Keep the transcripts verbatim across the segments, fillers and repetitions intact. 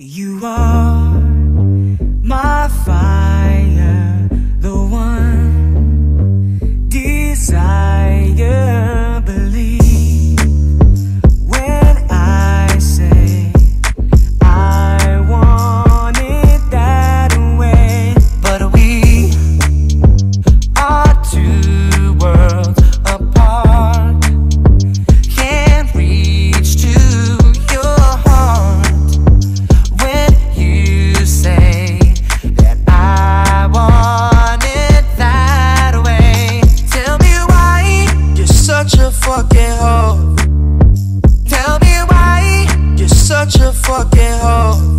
You are my fire, the one desire. Believe when I say I want it that way. But we are two worlds apart, can't reach to your heart. Fucking hoe. Tell me why you're such a fucking hoe.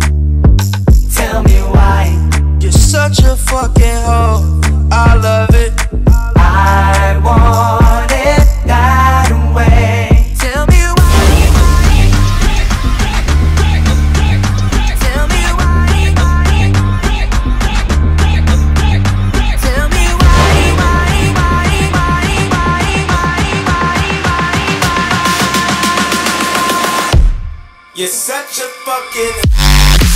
Tell me why you're such a fucking hoe. I love it. I want it that way. Tell me why. Tell me why. Tell me why. Why? Why? Why? Why? Why? You're such a fucking